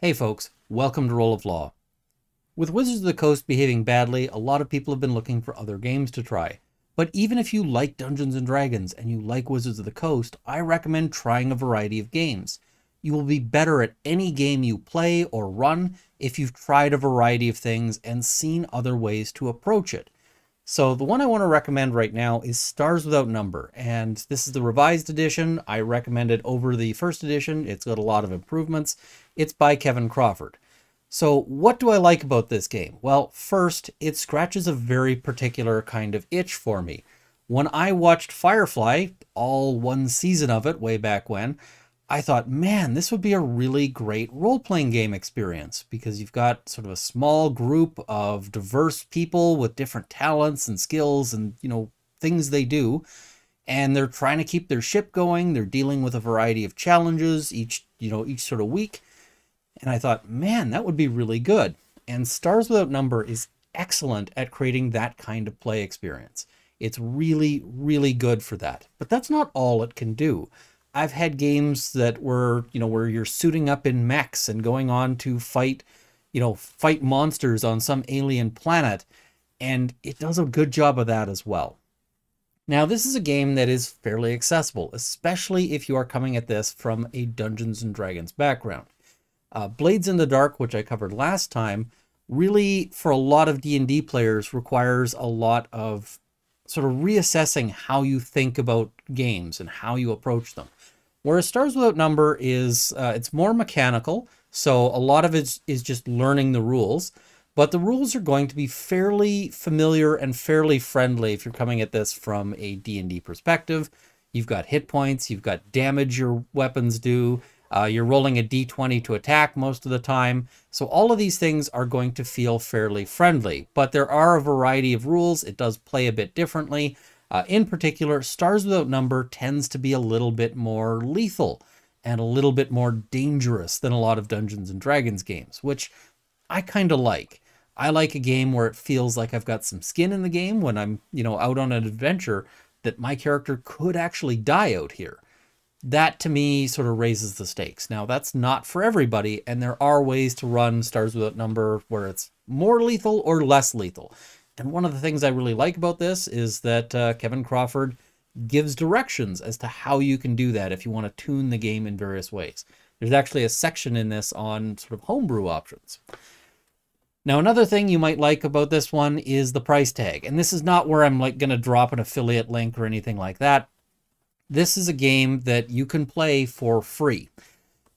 Hey folks, welcome to Roll of Law. With Wizards of the Coast behaving badly, a lot of people have been looking for other games to try. But even if you like Dungeons and Dragons and you like Wizards of the Coast, I recommend trying a variety of games. You will be better at any game you play or run if you've tried a variety of things and seen other ways to approach it. So the one I want to recommend right now is Stars Without Number, and this is the revised edition. I recommend it over the first edition. It's got a lot of improvements. It's by Kevin Crawford. So what do I like about this game? Well, first, it scratches a very particular kind of itch for me. When I watched Firefly, all one season of it way back when, I thought, man, this would be a really great role-playing game experience because you've got sort of a small group of diverse people with different talents and skills and, you know, things they do. And they're trying to keep their ship going. They're dealing with a variety of challenges each sort of week. And I thought, man, that would be really good. And Stars Without Number is excellent at creating that kind of play experience. It's really, really good for that. But that's not all it can do. I've had games that were, you know, where you're suiting up in mechs and going on to fight, you know, fight monsters on some alien planet. And it does a good job of that as well. Now, this is a game that is fairly accessible, especially if you are coming at this from a Dungeons and Dragons background. Blades in the Dark, which I covered last time, really for a lot of D&D players requires a lot of sort of reassessing how you think about games and how you approach them. Whereas Stars Without Number is, it's more mechanical, so a lot of it is just learning the rules, but the rules are going to be fairly familiar and fairly friendly if you're coming at this from a D&D perspective. You've got hit points, you've got damage your weapons do, you're rolling a d20 to attack most of the time. So all of these things are going to feel fairly friendly, but there are a variety of rules. It does play a bit differently. In particular, Stars Without Number tends to be a little bit more lethal and a little bit more dangerous than a lot of Dungeons and Dragons games, which I kind of like. I like a game where it feels like I've got some skin in the game when I'm, you know, out on an adventure that my character could actually die out here. That, to me, sort of raises the stakes. Now, that's not for everybody, and there are ways to run Stars Without Number where it's more lethal or less lethal. And one of the things I really like about this is that Kevin Crawford gives directions as to how you can do that if you want to tune the game in various ways. There's actually a section in this on sort of homebrew options. Now, another thing you might like about this one is the price tag. And this is not where I'm like going to drop an affiliate link or anything like that. This is a game that you can play for free.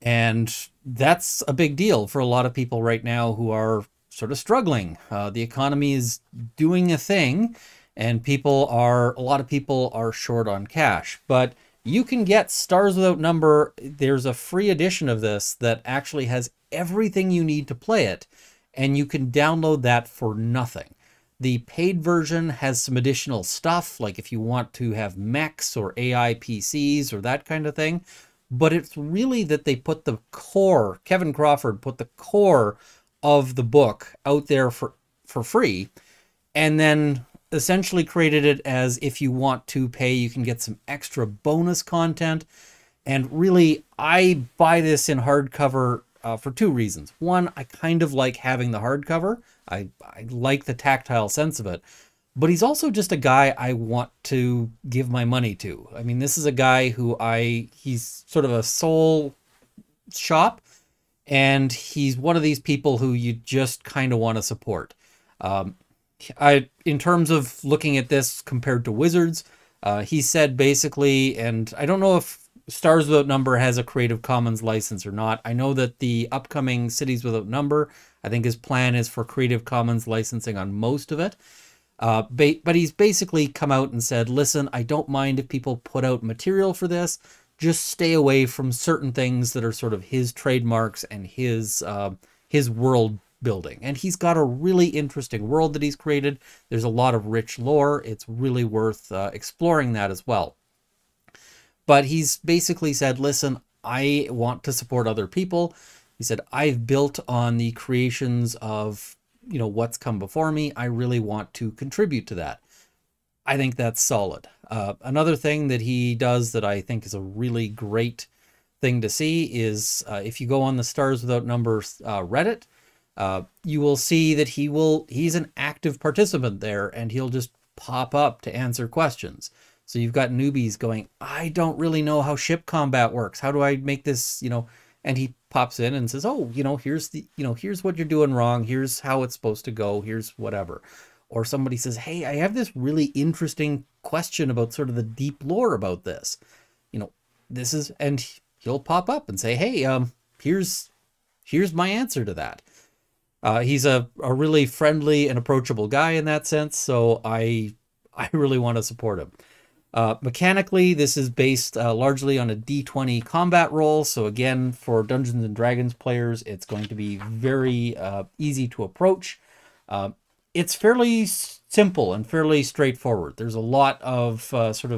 And that's a big deal for a lot of people right now who are sort of struggling. The economy is doing a thing and a lot of people are short on cash, but you can get Stars Without Number. There's a free edition of this that actually has everything you need to play it. And you can download that for nothing. The paid version has some additional stuff, like if you want to have mechs or AI PCs or that kind of thing. But it's really that they put the core, Kevin Crawford put the core of the book out there for free, and then essentially created it as if you want to pay, you can get some extra bonus content. And really, I buy this in hardcover for two reasons. One, I kind of like having the hardcover. I like the tactile sense of it, but he's also just a guy I want to give my money to. I mean, this is a guy who he's sort of a soul shop, and he's one of these people who you just kind of want to support. In terms of looking at this compared to Wizards, he said basically, and I don't know if Stars Without Number has a Creative Commons license or not. I know that the upcoming Cities Without Number, I think his plan is for Creative Commons licensing on most of it. But he's basically come out and said, listen, I don't mind if people put out material for this. Just stay away from certain things that are sort of his trademarks and his world building. And he's got a really interesting world that he's created. There's a lot of rich lore. It's really worth exploring that as well. But he's basically said, listen, I want to support other people. He said, I've built on the creations of, you know, what's come before me. I really want to contribute to that. I think that's solid. Another thing that he does that I think is a really great thing to see is if you go on the Stars Without Number Reddit, you will see that he's an active participant there, and he'll just pop up to answer questions. So you've got newbies going, I don't really know how ship combat works. How do I make this, you know? And he pops in and says, oh, you know, here's the, you know, here's what you're doing wrong. Here's how it's supposed to go. Here's whatever. Or somebody says, hey, I have this really interesting question about sort of the deep lore about this, you know, this is, and he'll pop up and say, hey, here's my answer to that. He's a really friendly and approachable guy in that sense. So I really want to support him. Mechanically, this is based largely on a D20 combat roll. So again, for Dungeons and Dragons players, it's going to be very easy to approach. It's fairly simple and fairly straightforward. There's a lot of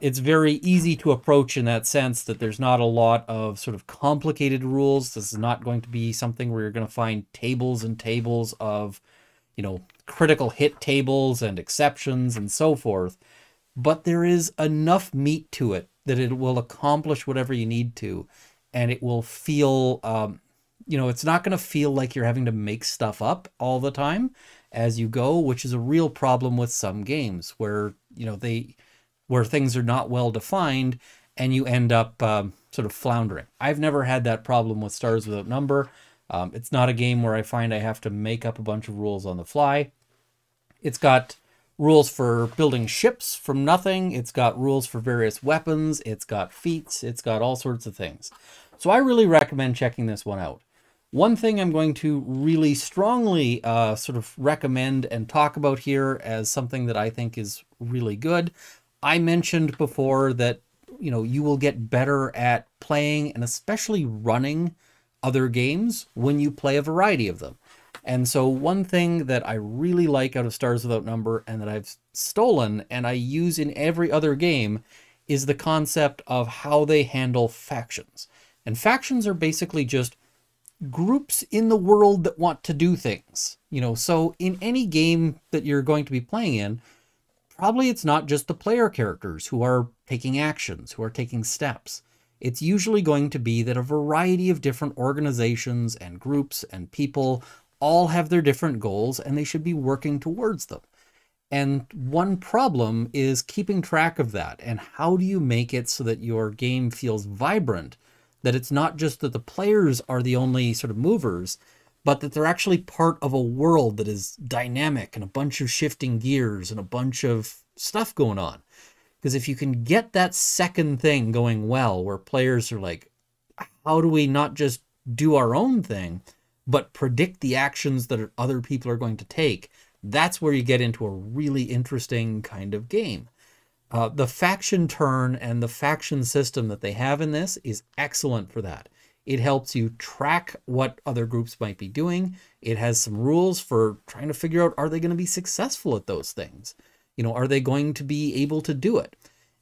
it's very easy to approach in that sense that there's not a lot of sort of complicated rules. This is not going to be something where you're going to find tables and tables of, you know, critical hit tables and exceptions and so forth. But there is enough meat to it that it will accomplish whatever you need to, and it will feel, you know, it's not going to feel like you're having to make stuff up all the time as you go, which is a real problem with some games where, you know, where things are not well defined and you end up sort of floundering. I've never had that problem with Stars Without Number. It's not a game where I find I have to make up a bunch of rules on the fly. It's got rules for building ships from nothing. It's got rules for various weapons. It's got feats. It's got all sorts of things. So I really recommend checking this one out. One thing I'm going to really strongly sort of recommend and talk about here as something that I think is really good. I mentioned before that, you know, you will get better at playing and especially running other games when you play a variety of them. And so one thing that I really like out of Stars Without Number and that I've stolen and I use in every other game is the concept of how they handle factions. And factions are basically just groups in the world that want to do things. You know, so in any game that you're going to be playing in, probably it's not just the player characters who are taking actions, who are taking steps. It's usually going to be that a variety of different organizations and groups and people all have their different goals and they should be working towards them. And one problem is keeping track of that. And how do you make it so that your game feels vibrant, that it's not just that the players are the only sort of movers, but that they're actually part of a world that is dynamic and a bunch of shifting gears and a bunch of stuff going on. Because if you can get that second thing going well, where players are like, how do we not just do our own thing, but predict the actions that other people are going to take, that's where you get into a really interesting kind of game. The faction turn and the faction system that they have in this is excellent for that. It helps you track what other groups might be doing. It has some rules for trying to figure out, are they going to be successful at those things? You know, are they going to be able to do it?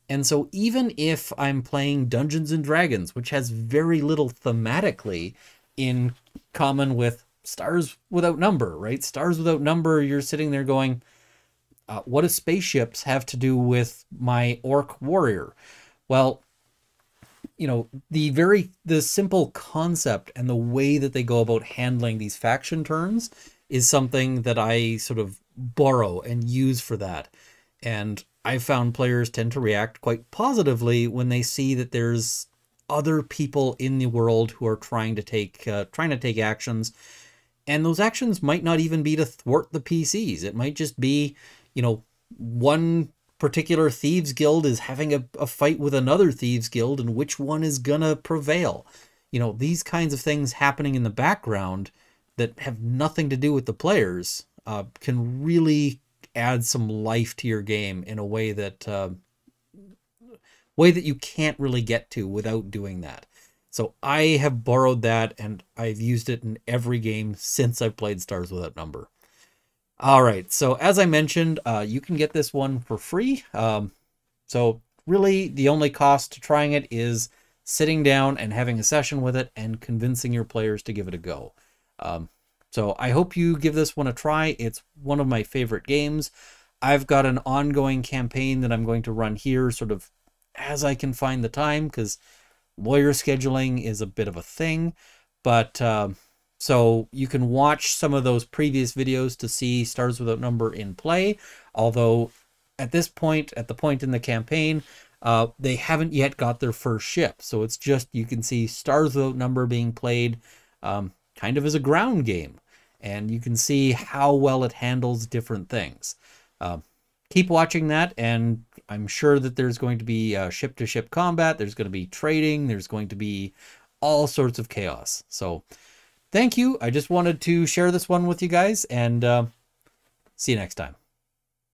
And so even if I'm playing Dungeons and Dragons, which has very little thematically in common with Stars Without Number, right? Stars Without Number, you're sitting there going, what do spaceships have to do with my orc warrior? Well, you know, the simple concept and the way that they go about handling these faction turns is something that I sort of borrow and use for that. And I found players tend to react quite positively when they see that there's other people in the world who are trying to take actions. And those actions might not even be to thwart the PCs. It might just be, you know, one particular thieves guild is having a fight with another thieves guild and which one is gonna prevail. You know, these kinds of things happening in the background that have nothing to do with the players can really add some life to your game in a way that you can't really get to without doing that. So I have borrowed that and I've used it in every game since I've played Stars Without Number. All right, so as I mentioned, you can get this one for free. So really the only cost to trying it is sitting down and having a session with it and convincing your players to give it a go. So I hope you give this one a try. It's one of my favorite games. I've got an ongoing campaign that I'm going to run here sort of as I can find the time, because lawyer scheduling is a bit of a thing, but so you can watch some of those previous videos to see Stars Without Number in play, although at this point, at the point in the campaign, they haven't yet got their first ship. So it's just, you can see Stars Without Number being played kind of as a ground game, and you can see how well it handles different things. Keep watching that, and I'm sure that there's going to be ship-to-ship combat, there's going to be trading, there's going to be all sorts of chaos. So thank you. I just wanted to share this one with you guys, and see you next time.